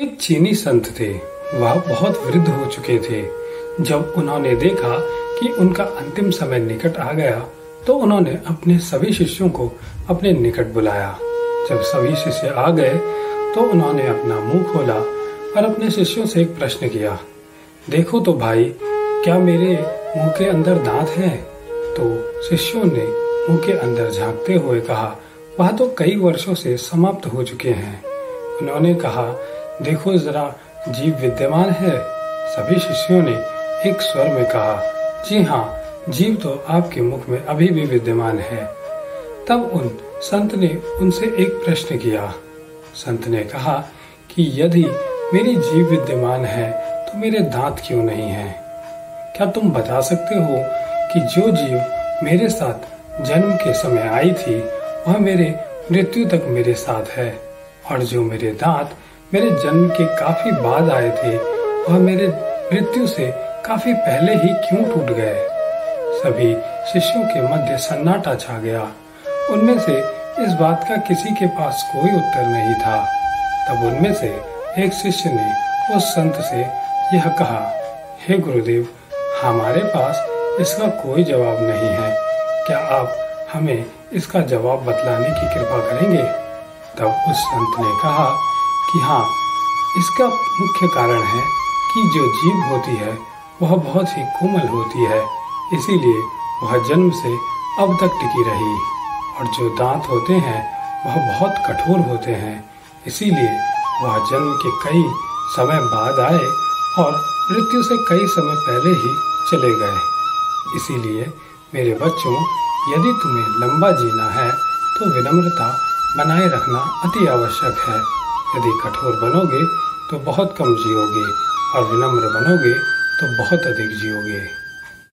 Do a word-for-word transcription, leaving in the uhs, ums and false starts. एक चीनी संत थे। वह बहुत वृद्ध हो चुके थे। जब उन्होंने देखा कि उनका अंतिम समय निकट आ गया तो उन्होंने अपने सभी शिष्यों को अपने निकट बुलाया। जब सभी शिष्य आ गए तो उन्होंने अपना मुंह खोला और अपने शिष्यों से एक प्रश्न किया, देखो तो भाई, क्या मेरे मुंह के अंदर दांत हैं? तो शिष्यों ने मुंह के अंदर झांकते हुए कहा, वह तो कई वर्षों से समाप्त हो चुके हैं। उन्होंने कहा, देखो जरा, जीव विद्यमान है। सभी शिष्यों ने एक स्वर में कहा, जी हाँ, जीव तो आपके मुख में अभी भी विद्यमान है। तब उन संत ने उनसे एक प्रश्न किया। संत ने कहा कि यदि मेरी जीव विद्यमान है तो मेरे दांत क्यों नहीं हैं? क्या तुम बता सकते हो कि जो जीव मेरे साथ जन्म के समय आई थी वह मेरे मृत्यु तक मेरे साथ है, और जो मेरे दांत मेरे जन्म के काफी बाद आए थे वह मेरे मृत्यु से काफी पहले ही क्यों टूट गए? सभी शिष्यों के मध्य सन्नाटा छा गया। उनमें से इस बात का किसी के पास कोई उत्तर नहीं था। तब उनमें से एक शिष्य ने उस संत से यह कहा, हे गुरुदेव, हमारे पास इसका कोई जवाब नहीं है। क्या आप हमें इसका जवाब बतलाने की कृपा करेंगे? तब उस संत ने कहा कि हाँ, इसका मुख्य कारण है कि जो जीव होती है वह बहुत ही कोमल होती है, इसीलिए वह जन्म से अब तक टिकी रही, और जो दांत होते हैं वह बहुत कठोर होते हैं, इसीलिए वह जन्म के कई समय बाद आए और मृत्यु से कई समय पहले ही चले गए। इसीलिए मेरे बच्चों, यदि तुम्हें लंबा जीना है तो विनम्रता बनाए रखना अति आवश्यक है। यदि कठोर बनोगे तो बहुत कम जियोगे, और विनम्र बनोगे तो बहुत अधिक जियोगे।